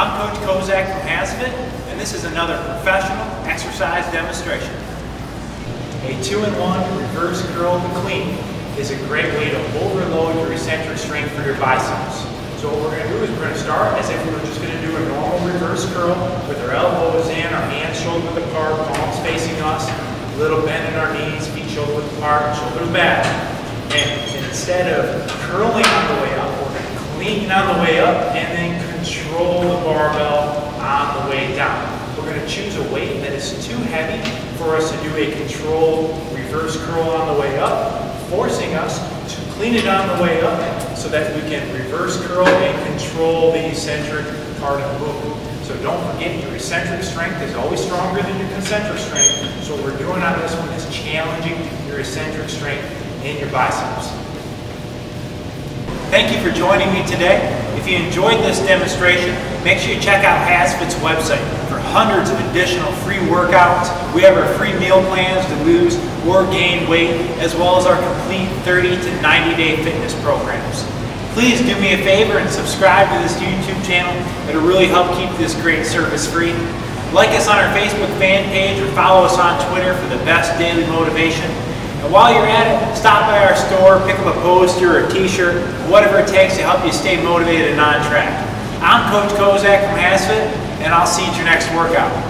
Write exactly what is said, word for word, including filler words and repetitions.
I'm Coach Kozak from HASfit, and this is another professional exercise demonstration. A two-in-one reverse curl clean is a great way to overload your eccentric strength for your biceps. So what we're going to do is we're going to start as if we were just going to do a normal reverse curl with our elbows in, our hands shoulder width apart, palms facing us, a little bend in our knees, feet shoulder width apart, shoulders back. And instead of curling on the way up, we're going to clean on the way up and then control the barbell on the way down. We're going to choose a weight that is too heavy for us to do a controlled reverse curl on the way up, forcing us to clean it on the way up so that we can reverse curl and control the eccentric part of the movement. So don't forget, your eccentric strength is always stronger than your concentric strength. So what we're doing on this one is challenging your eccentric strength in your biceps. Thank you for joining me today. If you enjoyed this demonstration, make sure you check out HASfit's website for hundreds of additional free workouts. We have our free meal plans to lose or gain weight, as well as our complete thirty to ninety day fitness programs. Please do me a favor and subscribe to this YouTube channel. It'll really help keep this great service free. Like us on our Facebook fan page or follow us on Twitter for the best daily motivation. And while you're at it, stop by our store, pick up a poster or a t-shirt, whatever it takes to help you stay motivated and on track. I'm Coach Kozak from HASfit, and I'll see you at your next workout.